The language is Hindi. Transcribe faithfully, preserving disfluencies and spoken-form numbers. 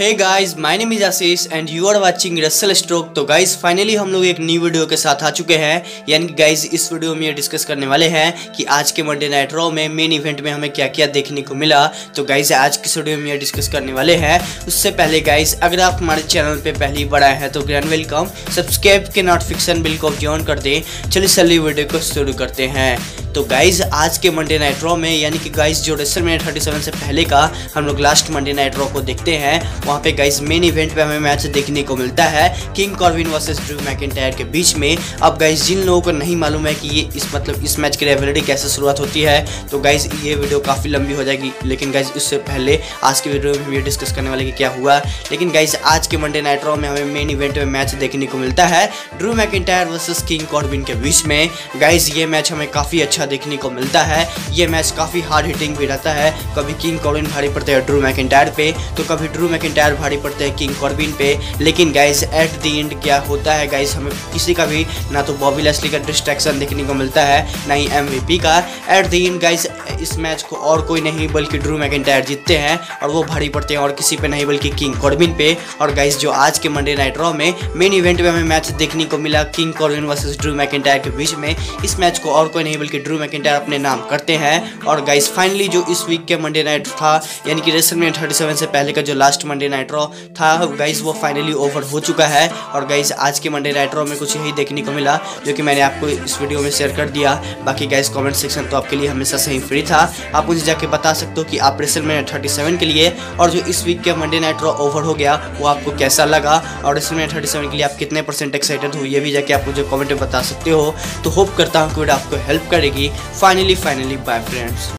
Hey guys, my name is Ashish and you are watching Russell Stroke। तो guys finally हम लोग एक न्यू वीडियो के साथ आ चुके हैं, यानी कि guys इस वीडियो में डिस्कस करने वाले हैं कि आज के मंडे नाइट रॉ में मेन इवेंट में हमें क्या क्या देखने को मिला। तो guys आज के वीडियो में डिस्कस करने वाले हैं। उससे पहले guys अगर आप हमारे चैनल पे पहली बार आए हैं तो ग्रैंड वेलकम, सब्सक्राइब के नोटिफिकेशन बिल को ज्वाइन कर दें। चलिए सली वीडियो को शुरू करते हैं। तो गाइज आज के मंडे नाइट रॉ में यानी कि गाइज जो रेसलमेनिया थर्टी सेवन से पहले का हम लोग लास्ट मंडे नाइट रॉ को देखते हैं, वहाँ पे गाइज मेन इवेंट पे हमें मैच देखने को मिलता है King Corbin versus Drew McIntyre के बीच में। अब गाइज जिन लोगों को नहीं मालूम है कि ये इस मतलब इस मैच की रेवलरी कैसे शुरुआत होती है, तो गाइज ये वीडियो काफ़ी लंबी हो जाएगी, लेकिन गाइज उससे पहले आज के वीडियो में हम ये डिस्कस करने वाले कि क्या हुआ। लेकिन गाइज आज के मंडे नाइट रॉ में हमें मेन इवेंट में मैच देखने को मिलता है Drew McIntyre versus King Corbin के बीच में। गाइज ये मैच हमें काफ़ी अच्छा देखने को मिलता है। ये मैच काफ़ी हार्ड हिटिंग भी रहता है, कभी किंग कॉर्बिन भारी पड़ते हैं ड्रू मैकिंटायर पे, तो कभी ड्रू मैकिंटायर भारी पड़ते हैं किंग कॉर्बिन पे। लेकिन गाइज एट द एंड क्या होता है गाइज, हमें किसी का भी ना तो बॉबी लेस्ली का डिस्ट्रैक्शन देखने को मिलता है ना ही एमवीपी का। एट द एंड गाइज इस मैच को और कोई नहीं बल्कि ड्रू मैकिंटायर जीतते हैं और वो भारी पड़ते हैं और किसी पे नहीं बल्कि किंग कॉर्बिन पे। और गाइज जो आज के मंडे नाइट रॉ में मेन इवेंट में हमें मैच देखने को मिला King Corbin versus Drew McIntyre के बीच में, इस मैच को और कोई नहीं बल्कि ड्रू मैकिंटायर अपने नाम करते हैं। और गाइज फाइनली जो इस वीक के मंडे नाइट था यानी कि रेसलमेनिया थर्टी सेवन से पहले का जो लास्ट मंडे नाइट रॉ था गाइज वो फाइनली ओवर हो चुका है। और गाइज आज के मंडे नाइट रॉ में कुछ यही देखने को मिला जो कि मैंने आपको इस वीडियो में शेयर कर दिया। बाकी गाइज कमेंट सेक्शन तो आपके लिए हमेशा से ही फ्री था, आप मुझे जाके बता सकते हो कि आप रेसलमेनिया थर्टी सेवन के लिए और जो इस वीक का मंडे नाइट रॉ ओवर हो गया वो आपको कैसा लगा और रेसलमेनिया थर्टी सेवन के लिए आप कितने परसेंट एक्साइटेड हो, ये भी जाके आप मुझे कमेंट में बता सकते हो। तो होप करता हूँ कि वीडियो आपको हेल्प करेगी। Finally finally bye friends.